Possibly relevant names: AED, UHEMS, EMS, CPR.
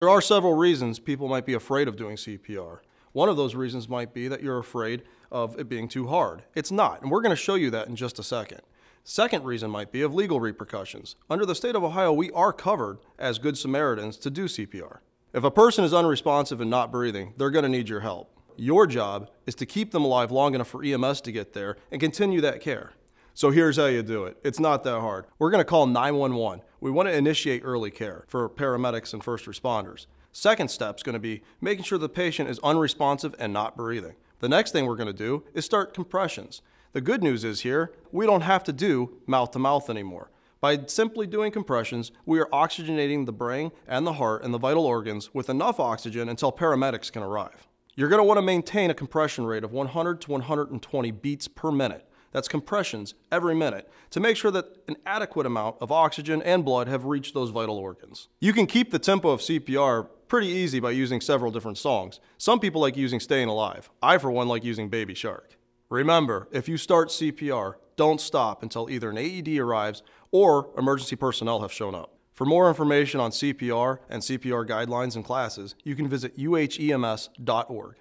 There are several reasons people might be afraid of doing CPR. One of those reasons might be that you're afraid of it being too hard. It's not, and we're going to show you that in just a second. Second reason might be of legal repercussions. Under the state of Ohio, we are covered as Good Samaritans to do CPR. If a person is unresponsive and not breathing, they're going to need your help. Your job is to keep them alive long enough for EMS to get there and continue that care. So here's how you do it. It's not that hard. We're going to call 911. We want to initiate early care for paramedics and first responders. Second step is going to be making sure the patient is unresponsive and not breathing. The next thing we're going to do is start compressions. The good news is here, we don't have to do mouth-to-mouth anymore. By simply doing compressions, we are oxygenating the brain and the heart and the vital organs with enough oxygen until paramedics can arrive. You're going to want to maintain a compression rate of 100 to 120 beats per minute. That's compressions every minute, to make sure that an adequate amount of oxygen and blood have reached those vital organs. You can keep the tempo of CPR pretty easy by using several different songs. Some people like using Stayin' Alive. I, for one, like using Baby Shark. Remember, if you start CPR, don't stop until either an AED arrives or emergency personnel have shown up. For more information on CPR and CPR guidelines and classes, you can visit UHEMS.org.